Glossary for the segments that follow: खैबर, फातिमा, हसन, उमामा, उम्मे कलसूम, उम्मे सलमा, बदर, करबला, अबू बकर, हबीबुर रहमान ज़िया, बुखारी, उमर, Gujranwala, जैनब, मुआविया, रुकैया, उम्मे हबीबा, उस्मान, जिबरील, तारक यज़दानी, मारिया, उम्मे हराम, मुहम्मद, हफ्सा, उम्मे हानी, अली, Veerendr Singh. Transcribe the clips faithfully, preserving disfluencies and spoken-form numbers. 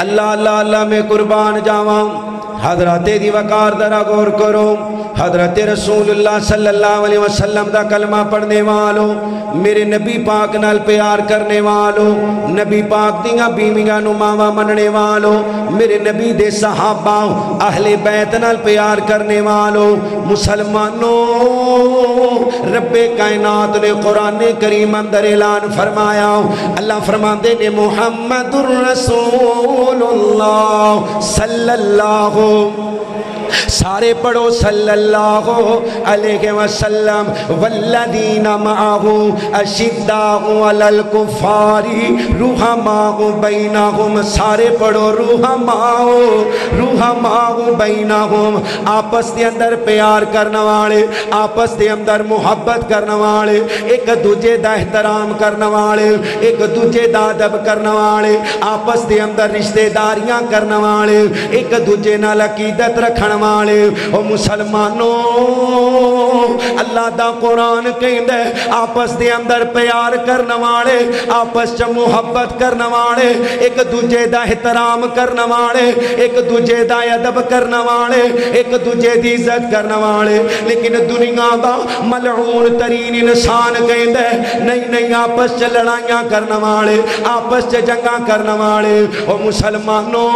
अल्लाह अल्लाह अल्लाह में कुर्बान जावां। हजरत दी वकार दरा गौर करो, हजरत रसूलुल्लाह सल्लल्लाहु अलैहि वसल्लम दा कलमा पढ़ने वालों, मेरे नबी पाक नाल प्यार करने वालों, नबी पाक दियां बीवियां नूं मावां मनने वालों, मेरे नबी दे सहाबा अहले बैत नाल प्यार करने वालों, मुसलमानों रब्बे कायनात ने कुरान करीम अंदर ऐलान फरमाया। अल्लाह फरमांदे ने मुहम्मदुर रसूलुल्लाह सल्लल्लाहु, सारे पढ़ो सल्लल्लाहु अलैहि वसल्लम। वल्लदीना माहू अशिद्दाहु अलल कुफारी रुहमाहु बैनहुम, सारे पढ़ो रुहमाहु रुहमाहु बैनहुम। आपस के अंदर प्यार करने वाले, आपस के अंदर मुहब्बत करने वाले, एक दूजे का एहतराम करने वाले, एक दूजे का अदब करने वाले, आपस के अंदर रिश्तेदारियां करने वाले, एक दूजे नाल अकीदत रखने वाले। ओ मुसलमानों अल्लाह दा कुरान कहंदा है आपस दे अंदर प्यार करने वाले, आपस च मुहब्बत करने वाले, एक दूजे दा एहतराम करने वाले, एक दूजे दा अदब करने वाले, एक दूजे दी इज्जत करने वाले। लेकिन दुनिया दा मलऊन तरीन इंसान कहंदा है नहीं नहीं, आपस च लड़ाइयां करने वाले, आपस च जंगा करने वाले। ओ मुसलमानों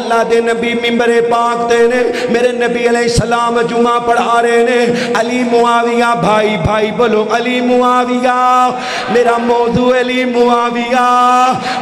अल्लाह दे नबी मिंबरे पाक ते ने, मेरे नबी अलैहिस्सलाम जुमा पढ़ा रहे ने, अली मुआविया भाई भाई बोलो अली मुआविया, मेरा मौजू अली मुआविया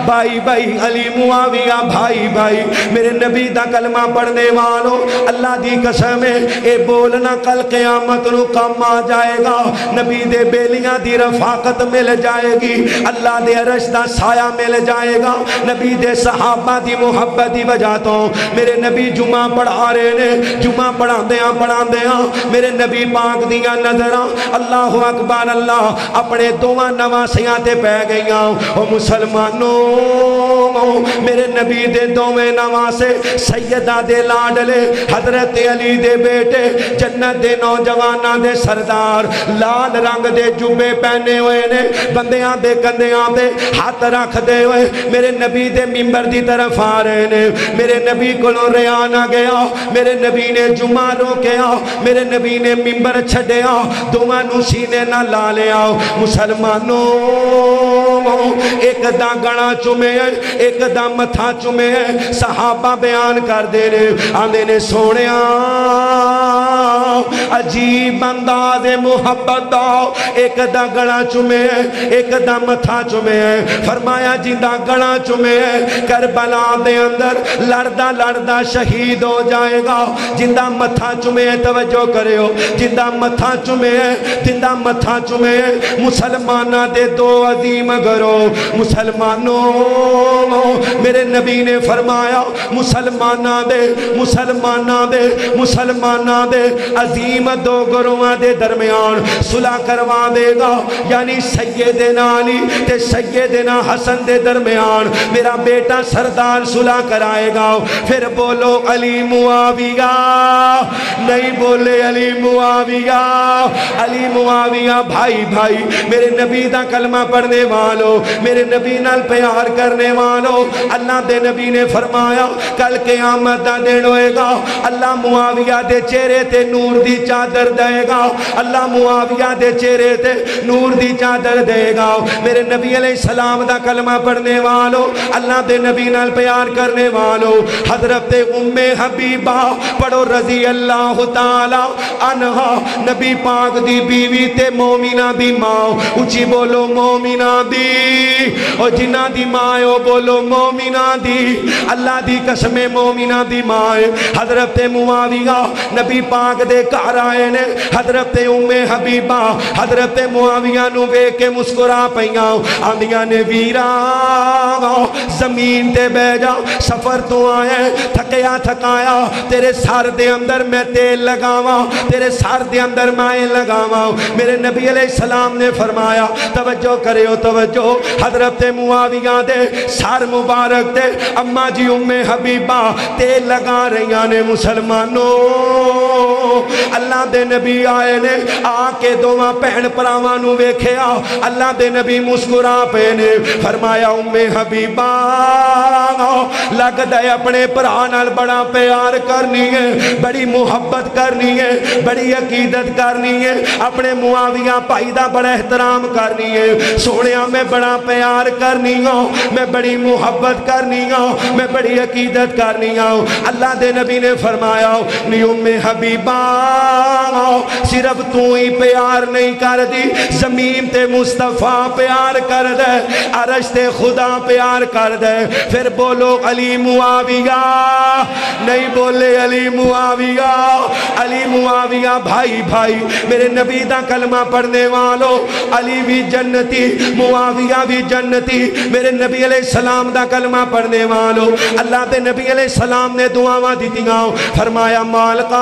भाई भाई, अली मुआविया भाई भाई। मेरे नबी दा कलमा पढ़ने वालों अल्लाह दी कसम है, ये बोलना कल क़यामत नू काम आ जाएगा, नबी दे बेलियां दी रफाकत मिल जाएगी, अल्लाह दे अरश दा साया मिल जाएगा, नबी दे सहाबा दी मुहब्बत दी वजह तो। मेरे नबी जुमा पढ़ा रहे ने, जुमा पढ़ांदियां पढ़ांदियां मेरे नबी पाक दिया नजरां अल्लाह अकबर अल्लाह अपने दोवां नवासियां ते पै गईयां। ओ मुसलमानों मेरे नबी दे दोवें नवासे सैयदा दे लाडले हजरत अली दे बेटे जन्नत दे नौजवानां दे सरदार, लाल रंग दे जुबे पहने हुए ने, बंदियां दे कंधियां ते हाथ रखदे होए मेरे नबी दे मिंबर दी तरफ आ रहे ने। मेरे नबी कोलों रिया ना गया, मेरे नबी ने जुमा रोकिया, मेरे नबी ने मिंबर छड़िया, दोवां नूं सीने ना ला लिया। मुसलमानों एक दा गणा चुमे है, एक दा मथा चुमे है, सहाबा बयान करदे ने आंदे ने सोहणिया अजीब अंदाज़ मुहब्बत दा, एक दा गला चुमे है, एक दा मथा चुमे है। फरमाया जिंदा गला चुमे है करबला दे अंदर लड़दा लड़दा शहीद हो जाएगा, जिंदा मथा चुमे है, तवज्जो करियो जिंदा मथा चुमे है, जिंदा मथा चुमे है। मुसलमाना दे दो अजीम करो, मुसलमानों मेरे नबी ने फरमाया मुसलमाना दे मुसलमाना दे मुसलमाना दे अजीम दो गुरुआं दे दरमियान सुलह करवा देगा, यानी सय्यदना अली ते सय्यदना हसन दे दरमियान मेरा बेटा सरदार सुलह कराएगा। फिर बोलो अली मुआविया, नहीं बोले अली मुआविया, अली मुआविया भाई भाई। मेरे नबी दा कलमा पढ़ने वालों, मेरे नबी नाल प्यार करने वालों, अल्लाह दे नबी ने फरमाया कल क़यामत दा दिन होएगा अल्लाह मुआविया दे चेहरे ते नूर दी चादर देगा, अल्लाह मुआविया दे चेहरे ते नूर दी चादर देगा। मेरे नबी अलैहिस्सलाम दा कलमा पढ़ने वालों, अल्लाह दे नबी नाल प्यार करने वालों, हज़रत उम्मे हबीबा पढ़ो रज़ी अल्लाह ताला अन्हा, नबी पाक दी बीवी ते मोमिना दी मां, उची बोलो मोमिना दी, और जिन्ना दी मां ओ बोलो मोमिना दी, अल्लाह दी कसमें मोमिना दी मां। हज़रत मुआविया नबी पाक दे घर आए ने, हजरत उम्मे हबीबा हजरत मुआविया नूं देख के मुस्कुरा पईयां, आंदियां ने वीरा जमीन ते बैठ जा, सफर तो आया थकया थकाया, तेरे सर दे अंदर मैं तेल लगावा, तेरे सर दे अंदर मैं लगावा। मेरे नबी अलैहिस्सलाम ने फरमाया तवज्जो करियो तवज्जो, हजरत मुआविया दे सर मुबारक दे अम्मा जी उम्मे हबीबा तेल लगा रही ने। मुसलमानों अल्लाह दे नबी आए ने, आके दोवां भैन भरावां नूं वेखिया, अल्लाह दे नबी मुस्कुरा पे ने, फरमाया उम्मे हबीबा लगता है अपने भरा नाल बड़ा प्यार करनी है, बड़ी मुहब्बत करनी है, बड़ी अकीदत करनी है, अपने मुआविया भाई का बड़ा एहतराम करनी है। सोने मैं बड़ा प्यार करनी हूँ, मैं बड़ी मुहब्बत करनी हूँ, मैं बड़ी अकीदत करनी हूँ। अल्लाह के नबी ने फरमाया नी उम्मे हबीबा सिर्फ तू ही प्यार नहीं कर दी, जमीन ते मुस्तफा प्यार कर दे, अरश ते खुदा प्यार कर दे। फिर बोलो अली मुआविया, नहीं बोले अली मुआविया। अली मुआविया भाई भाई मेरे नबी दा कलमा पढ़ने वालों, अली भी जन्नती मुआविया भी जन्नती, मेरे नबी अलैहिस्सलाम दा कलमा पढ़ने वालों। अल्लाह दे नबी अलैहिस्सलाम ने दुआवां दितियां, फरमाया मालका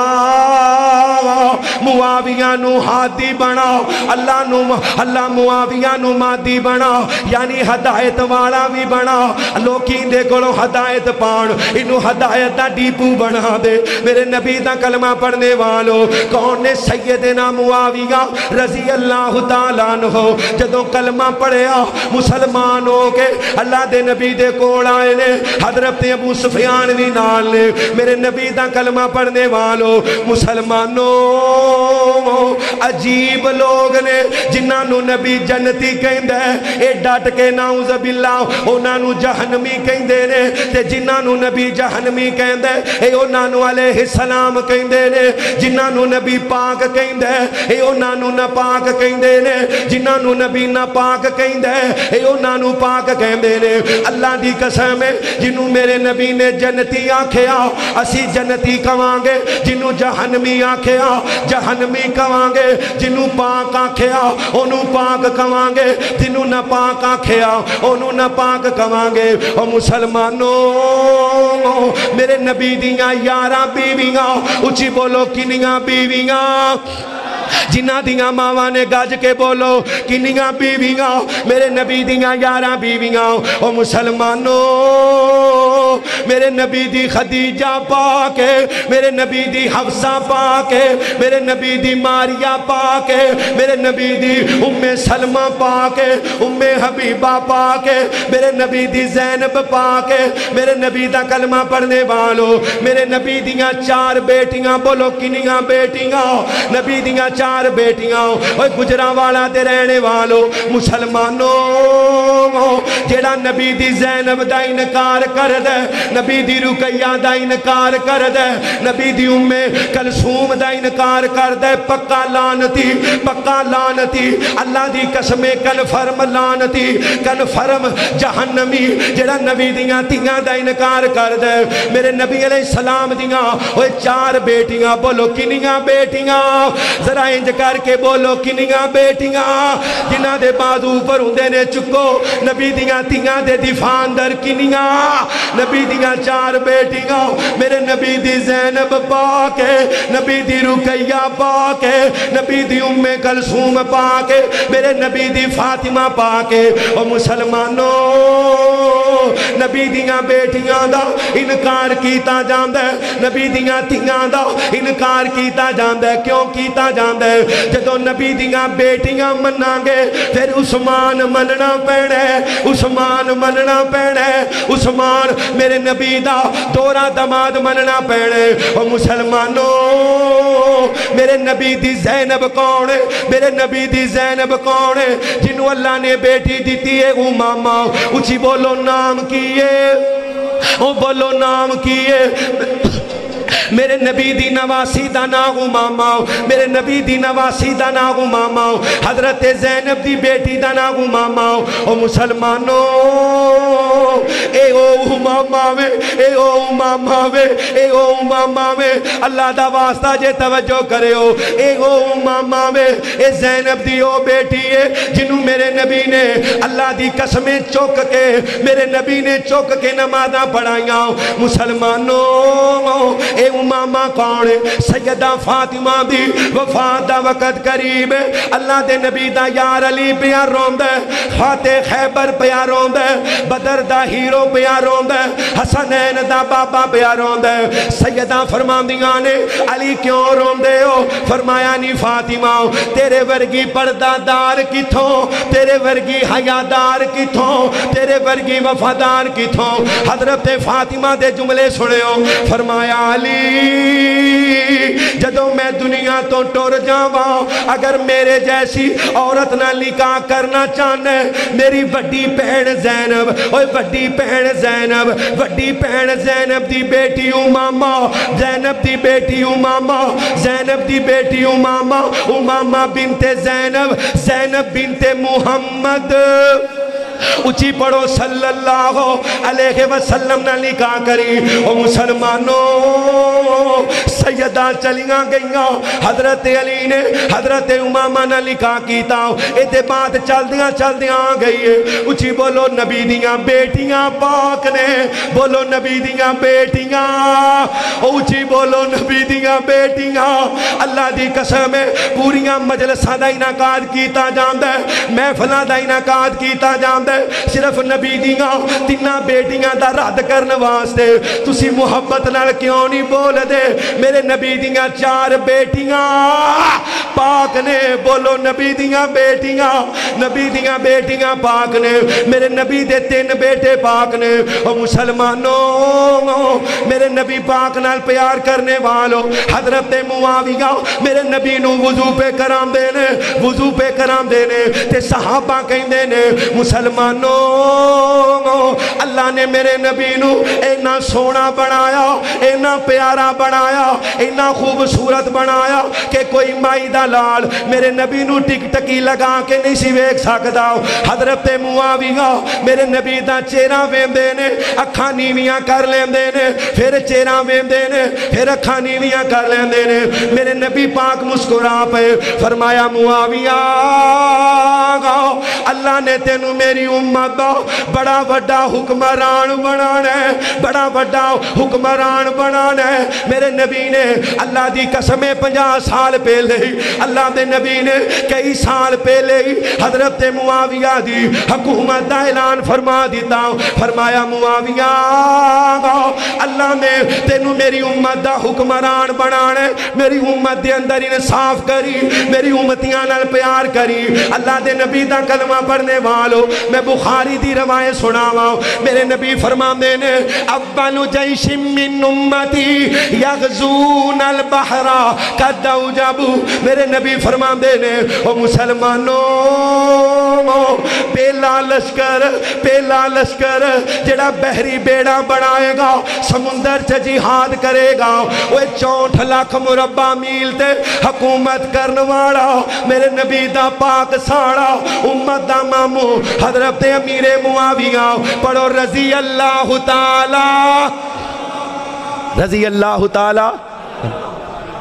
मुआविया नू हादी बनाओ, अल्लाह नू अल्लाह मुआविया नू मादी बनाओ, यानी हदायत वाला भी बनाओ, लोग इहदे कोलों हदायत पाण, इनू हदायत दा डीपू बना दे। मेरे नबी दा कलमा पढ़ने वालों, कौन ने सैयदना मुआविया रजी अल्लाह तआला अन्हु जदों कलमा पढ़िया मुसलमान हो के अल्लाह दे नबी दे कोल आए ने, हज़रत अबू सुफियान भी नाल ने। मेरे नबी दा कलमा पढ़ने वालों, मुसलमानों अजीब लोग ने जिन्होंने नबी जन्नती कहता है, ये डट के नाउज़ बिल्लाह उन्होंने जहनमी कहते ने, ते जिन्होंने नबी जहनमी कहता है उन्होंने अलैहिस्सलाम कहते ने, जिन्होंने नबी पाक कहता है ये उन्होंने नापाक कहते ने, जिन्होंने नबी नापाक कहता है ये उन्होंने पाक कहते ने। अल्लाह की कसम है जिन्हों मेरे नबी ने जन्नती आख्या असी जन्नती कवांगे, जिन्हों जहनमी आख्या जहनमी कवांगे, जिन्हों पाक आख्या ओनू पाक कवांगे, जिन्हों नापाक आख्या ओनू नापाक कवांगे। और मुसलमानों मेरे नबी दियां यारां बीवियां, उची बोलो किनियां बीवियां, जिन्हां दियां मावां ने गज के बोलो किनियां बीवियां, मेरे नबी दियां यारां बीवियां। ओ मुसलमानों मेरे नबी दी खदीजा पाके, मेरे नबी दी हफ्सा पाके, मेरे नबी दी मारिया पाके, मेरे नबी दी उम्मे सलमा पाके, उम्मे हबीबा पाके, मेरे नबी दी जैनब पाके, मेरे नबी दा कलमा पढ़ने वालों। मेरे नबी दियां चार बेटियां, बोलो किनियां बेटियां, नबी दियां चार बेटियां। ओए गुजरांवाला दे रहने वालों मुसलमानों, जेड़ा नबी दी जैनब दा इनकार कर दे, नबी दी रुकैया दा इनकार कर दे, नबी दी उम्मे कलसूम दा इनकार कर दे, पक्का लानती, पक्का लानती। अल्लाह दी कसमें कन्फर्म लानती, कन्फर्म जहन्नमी, जेड़ा नबी दियां तियां दा इनकार कर दे। मेरे नबी अलैहिस्सलाम दियां ओए चार बेटियां, बोलो किनियां बेटियां, जरा इंज करके बोलो किनियां बेटियां, जिन्हां दे बाजू पर हुंदे ने चुको नबी दियां तियां दे दिफा अंदर किनियां, नबी दियां चार बेटियां। मेरे नबी दी जैनब पाके, नबी दी रुकैया पाके, नबी दी उम्मे कलसूम पाके, मेरे नबी दी फातिमा पाके। ओ मुसलमानों नबी दियां बेटियां दा इनकार किया जाता है, नबी दियां तियां दा इनकार किया जाता है। क्यों किया जाता है? जदों नबी दियां बेटियां मनांगे फिर उस्मान मनना पैना है, उस्मान मनना पैना है, उस्मान मेरे नबी दा दोरा दमाद मनना पैने। और मुसलमानों मेरे नबी दी जैनब कौन है? मेरे नबी दी जैनब कौन है? जिन्हों अल्लाह ने बेटी दीती है उमामा, उसी बोलो नाम की है, ओ बोलो नाम की है। मेरे नबी दी नवासी दा नाम उमामा, मेरे नबी दी नवासी दा नाम उमामा, हजरत जैनब दी बेटी दा नाम उमामा। ओ मुसलमानों ए ओ उमामा वे, ए ओ उमामा वे, ए ओ उमामा वे, अल्लाह दा वास्ता जे तवज्जो करेओ, ए ओ उमामा वे, ए जैनब दी ओ बेटी है जिन्हों मेरे नबी ने अल्लाह दी कसमें चुक के, मेरे नबी ने चुक के नमाज़ां पढ़ाइयां। मुसलमानों ए उमामा कौन है? सैयदा फातिमा दी वफात दा वक़्त करीब, अल्लाह दे नबी दा यार अली पिया रोंदा है, फाते खैबर पिया रोंदा है, बदर दा हीरो पिया रोंदा है, हसनैन दा बाबा पिया रोंदा है। सैयदा फरमांदियां ने अली क्यों रोंदे हो? फरमाया नी फातिमा तेरे वर्गी पर्दादार किथों, तेरे वर्गी हयादार किथों, तेरे वर्गी वफादार किथों। हजरत फातिमा दे जुमले सुनियो, फरमाया अली जदों मैं दुनिया तो टुर जावा अगर मेरे जैसी औरत ना निकाह करना चाहना है, मेरी बड़ी भैन ज़ैनब, ओए बड़ी भैन ज़ैनब, बड़ी भैन ज़ैनब दी बेटी उमामा, ज़ैनब दी बेटी उमामा, ज़ैनब दी बेटी उमामा, उमामा बिनते ज़ैनब, ज़ैनब बिनते मुहम्मद, उची पढ़ो सल्लल्लाहु अलैहि वसल्लम ने निकाह करी। ओ मुसलमानों सैयदा चलिया गई हजरत अली ने हजरत उमामा ने निकाह किया। इहदे बाद चलदियां चलदियां आ गई। उची बोलो नबी दियां बेटियां पाक ने, बोलो नबी दियां बेटियां, उची बोलो नबी दियां बेटियां। अल्लाह दी कसम है पूरिया मजलसा का इनाकाद किया जाता है, महफलों का इनाकाद किया जाता है, सिर्फ नबी दियां तीना बेटियां दा रद्द करने वास्ते। तुसी मुहब्बत नाल क्यों नहीं बोलदे? मेरे नबी दियां चार बेटियां पाक ने, बोलो नबी दियां बेटियां, नबी दियां बेटियां पाक ने। मेरे नबी दे तीन बेटे पाक ने। ओ मुसलमानों मेरे नबी पाक नाल प्यार करने वालों, हजरत मुआविया मेरे नबी नू वजू पे करांदे ने, वजू पे करांदे ने ते सहाबा कहंदे ने। मुसलमान मानो अल्लाह ने मेरे नबी नू इन्ना सोहना बनाया, इन्ना प्यारा बनाया, इन्ना खूबसूरत बनाया कि कोई माई दा लाल मेरे नबी नू टिकटकी लगा के नहीं सी वेख सकदा। हजरत मुआविया मेरे नबी दा चेहरा वेंदे ने, अखां नीवियां कर लेंदे ने, फिर चेहरा वेंदे ने, फिर अखां नीवियां कर लेंदे ने। मेरे नबी पाक मुस्कुरा पे, फरमाया मुआविया अल्लाह ने तेनू मेरी उम्मत दा बड़ा वड्डा हुक्मरान बनाना है, बड़ा वड्डा हुक्मरान बनाना है। मेरे नबी ने अल्लाह दी कसमें पचास साल पहले अल्लाह दे नबी ने कई साल पहले ही हजरत मुआविया दी हुकूमत दा ऐलान फरमा दिता। फरमाया मुआविया अल्लाह ने तेनू मेरी उम्मत दा हुक्मरान बनाना है, मेरी उम्मत दे अंदर इंसाफ करी, मेरी उम्मतियां नाल प्यार करी। अल्लाह दे नबी दा कलमा पढ़ने वालों मैं बुखारी दी रवायत सुनावा। मेरे नबी फरमाते ने अव्वलु जैशिम मिन उम्मती यगजूनल बहरा कदउजबू। मेरे नबी फरमाते ने ओ मुसलमानों पहला लश्कर, पहला लश्कर जेड़ा बहरी बेड़ा बनाएगा समुंदर च जिहाद करेगा। वो चौंठ लाख मुरब्बा मील ते हुकूमत करने वाला मेरे नबी दा पाक साड़ा उम्मत दा मामू हजरत अमीरे मुआविया। पढ़ो रजी अल्लाह ताला, रजी अल्लाह ताला।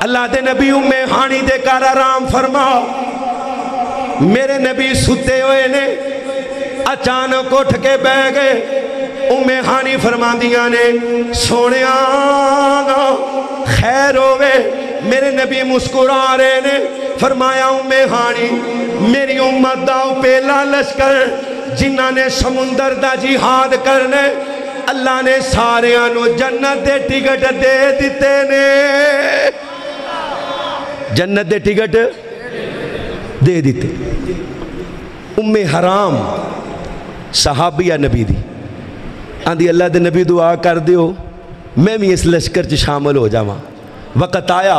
अल्लाह दे नबी उम्मे हानी दे घर आराम फरमाओ। मेरे नबी सुते हुए ने अचानक उठ के बह गए। उम्मे हानी फरमांदियां ने सोनिया खैर होवे। मेरे नबी मुस्कुरा रहे ने। फरमाया उम्मे हानी मेरी उम्मत दा पहला लश्कर जिन्हां ने समुंदर दा जिहाद करने अल्लाह ने सारियां नू जन्नत दे टिकट दे दिते ने, जन्नत दे टिकट दे दिते। उम्मे हराम सहाबिया नबी दी आंदी अल्लाह दे नबी दुआ कर दियो मैं भी इस लश्कर च शामिल हो जावां। वक्त आया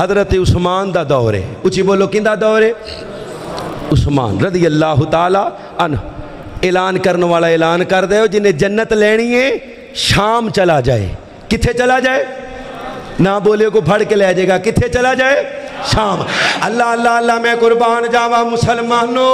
हजरत उस्मान दा दौर है। उची बोलो किंदा दौर है? उस्मान रज़ी अल्लाह ताला अन्हु। ऐलान करने वाला ऐलान कर दे जिन्हें जन्नत लेनी है शाम चला जाए। किथे चला जाए? ना बोले को फड़ के लै जाएगा। किथे चला जाए? शाम। अल्लाह अल्लाह अल्लाह मैं कुर्बान जावा। मुसलमानों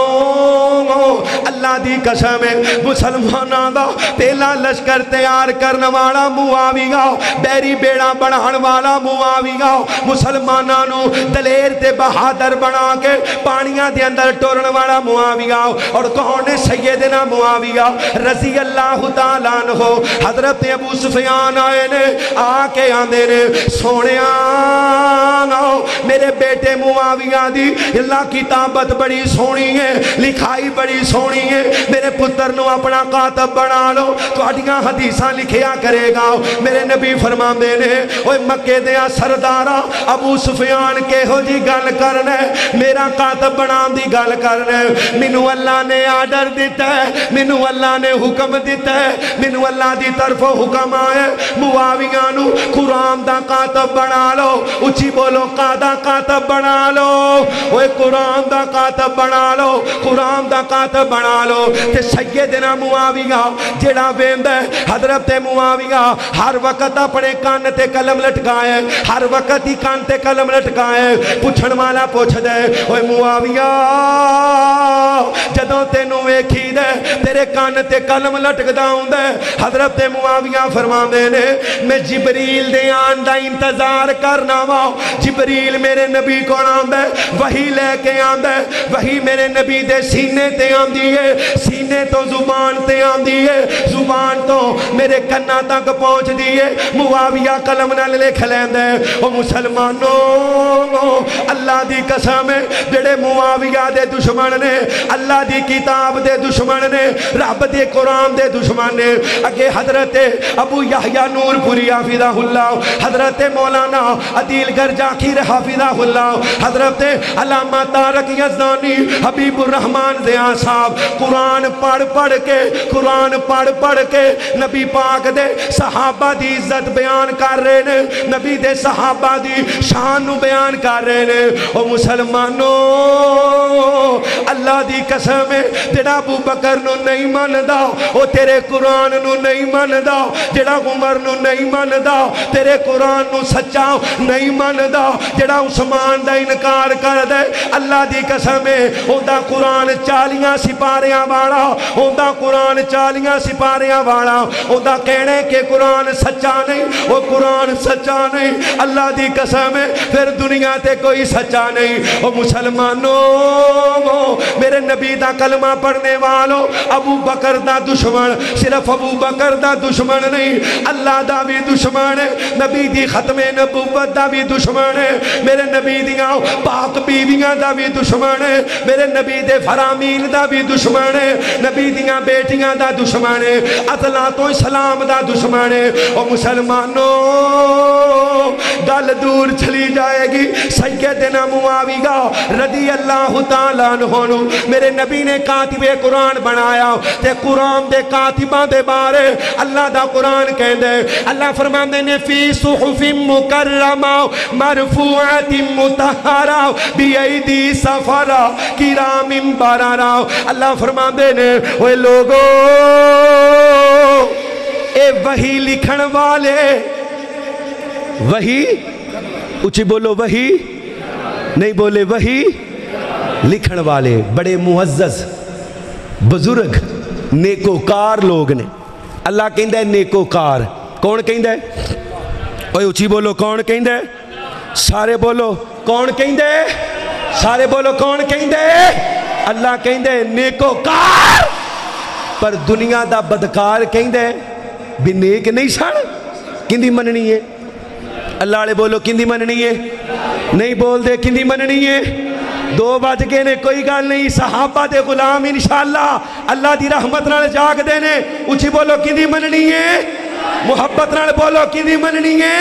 अल्लाह दी कसम है मुसलमानों दा पहला लश्कर तैयार करने वाला मुआविया, बैरी बेड़ा बनाने वाला मुआविया, मुसलमानों नू दलेर ते बहादुर बना के पानिया दे अंदर टुरन वाला मुआविया। और कौन है सैयदना मुआविया रज़ी अल्लाह ताला अन्हु। हजरत अबू सुफियान आए ने आके आंदे ने सोनिया मेरे बेटे मुआविया दी अल्लाह किताबत बड़ी सोहनी है, लिखाई बड़ी सोहनी है। मेरे पुत्र नू अपना कातब बना लो, तुहाडियां हदीसां लिखिया करेगा। मेरे नबी फरमांदे ने ओए मक्के दे सरदारा अबू सुफियान कहो जी गल करना है, मेरा कातब बनाने दी गल करना है। मैनू अल्लाह ने आर्डर दिता है, मैनू अल्लाह ने हुक्म दिता है, मैनू अल्लाह दी तरफों हुक्म आया मुआविया नू कुरान दा कातब बना लो। उची बोलो कादा कातब बना लो, ओए कुरान दा कातब बना लो, कुरान दा कातब बना लो। ते सय्यदना मुआविया जेड़ा वेंदा है हजरत मुआविया हर वक्त अपने कान ते कलम लटकाए, हर वक्त ही कान ते कलम लटकाए। पुछण वाला पुछदा है ओए मुआविया जदों तैनूं वेखी दे तेरे कान ते कलम लटकदा हुंदा है। हजरत मुआविया फरमांदे ने मैं जिबरील दे आन दा इंतजार करना वा। जिबरील मेरे नबी को आंदा है, वही लेके आंदा है, वही मेरे नबी दे सीने ते आंदी है, सीने तो जुबान ते आंदी है, जुबान तो मेरे कन्ना तक पहुंचदी है। मुआविया कलम नाल लिख लैंदा है। ओ मुसलमानो अल्लाह दी कसम है, जेड़े मुआविया दे दुश्मन ने अल्लाह दी किताब दे दुश्मन ने रब दे कुरान दे दुश्मन ने। अगे हजरत अबू याहया नूरपुरी हाफिज़हुल्लाह, हजरत मौलाना अदील गर्जाखीर हाफिज़हुल्लाह, हजरत अल्लामा तारक यज़दानी हबीबुर रहमान ज़िया साहब कुरान पढ़ पढ़ के कुरान पढ़ पढ़ के नबी पाक दे सहाबा दी इज्जत बयान कर रहे ने, नबी दे सहाबा दी शान बयान कर रहे ने। ओ मुसलमानो अल्लाह दी कसम है, जेड़ा अबू बकर नू नहीं मनदा ओ तेरे कुरान नू नहीं मनदा, जेड़ा उमर नू नहीं मनदा तेरे कुरान नू सच्चा नहीं मनदा, जेड़ा उस्मान दा इनकार कर दे अल्लाह दी कसम है ओदा कुरान चालियां सिपारियां वाला, ओदा कुरान चालियां सिपारियां वाला। ओदा कहने के कुरान सच्चा नहीं, वो कुरान सच्चा नहीं, अल्लाह दी कसम है फिर दुनिया ते कोई सच्चा नहीं। ओ मुसलमानों मेरे नबी दा कलमा पढ़ने वालों अबू बकर दा दुश्मन सिर्फ अबू बकर दा दुश्मन नहीं, अल्लाह दा भी दुश्मन है, नबी दी खत्मे नबूवत दा भी दुश्मन है, मेरे नबी दियां पाक बीवियां दा भी दुश्मन है, मेरे नबी दे फरामील दा भी दुश्मन है, नबी दियां बेटियां दा दुश्मन है, अतला तो इस्लाम दा दुश्मन है। ओ मुसलमानों गल दूर चली जाएगी। सय्यदना मुआविया रदी अल्लाह ताला अन्हु मेरे नबी ने कातिबे कुरान बनाया ते कुरान दे कातिबां दे बारे अल्लाह दा कुरान कहंदा है। अल्लाह फरमांदे ने फी सुहुफिम मुकर्रमा मरफूअतिम मुतहहरा बियदी सफरा किरामिम बरारा। अल्लाह फरमांदे ने ओए लोगो ए वही लिखण वाले, वही उची बोलो वही नहीं बोले, वही लिखण वाले बड़े मुअज़्ज़ज़ बुजुर्ग नेकोकार लोग ने। अल्लाह कहंदा है नेकोकार, कौन कहंदा है? ओए उची बोलो कौन कहंदा है? सारे बोलो कौन कहंदा है? सारे बोलो कौन कहंदा है? अल्लाह कहंदा है नेकोकार। पर दुनिया दा बदकार कहंदा है भी नेक नहीं सन। किंदी मननी है? अल्लाह वाले बोलो किंदी मननी है? नहीं बोलदे किंदी मननी है? दो बज गए ने, कोई गल नहीं। सहाबा दे गुलाम इंशाअल्लाह अल्लाह दी रहमत नाल जागदे ने। उची बोलो किंदी मननी है? मुहब्बत नाल बोलो किंदी मननी है?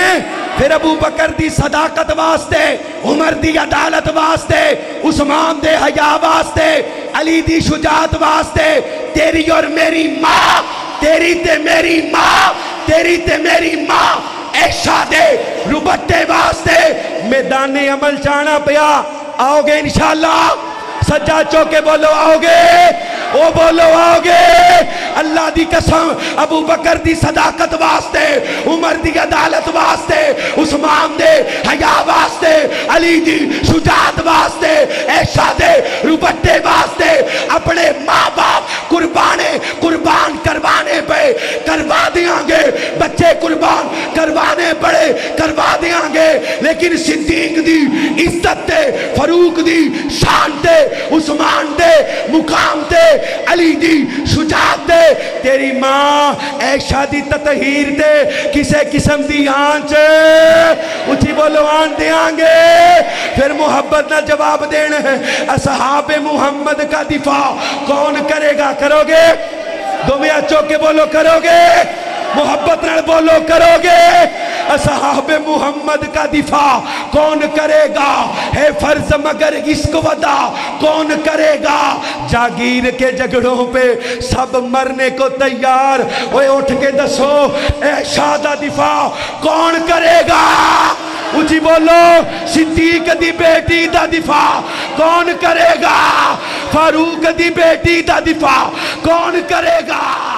फिर अबू बकर दी सदाकत वास्ते, उमर दी अदालत वास्ते, उस्मान दे हया वास्ते, अली दी शुजाअत वास्ते तेरी और मेरी माँ, तेरी ते मेरी माँ, तेरी ते मेरी माँ ऐशा दे रुबते वास्ते मैदाने अमल जाना पिया। आओगे इंशाअल्लाह? सज्जा चौके बोलो आओगे, ओ बोलो आओगे। अल्लाह दी कसम अबू बकर दी सदाकत वास्ते, उमर दी अदालत वास्ते, उस्मान दे हया वास्ते, अली दी शुजाअत वास्ते, ऐशा दे रुपट्टे वास्ते अपने माँ बाप कुर्बाने कुर्बान करवाने पे करवा देंगे, बच्चे कुर्बान करवाने पड़े करवा देंगे। लेकिन सिद्दीक दी इज्जत दे, फरूक दी शान दे, उस्मान दे मुकाम दे, अली दी शुजात दे, तेरी मां ऐशा दी ततहीर दे, किसी किस्म दी आंच उठी बोलो आन देंगे। फिर मुहब्बत ना जवाब देना है। असहाबे मुहम्मद का दिफा कौन करेगा? करोगे? दो मिया चौके बोलो, करोगे? मोहब्बत नाल बोलो, करोगे? असहाबे मुहम्मद का दिफा कौन करेगा? है फर्ज मगर इसको वदा कौन करेगा? जागीर के झगड़ों पे सब मरने को तैयार। ओए उठ के दसो, ऐशा दा दिफा कौन करेगा? उची बोलो, सिद्दीक दी बेटी दा दिफा कौन करेगा? फारूक दी बेटी दा दिफा कौन करेगा?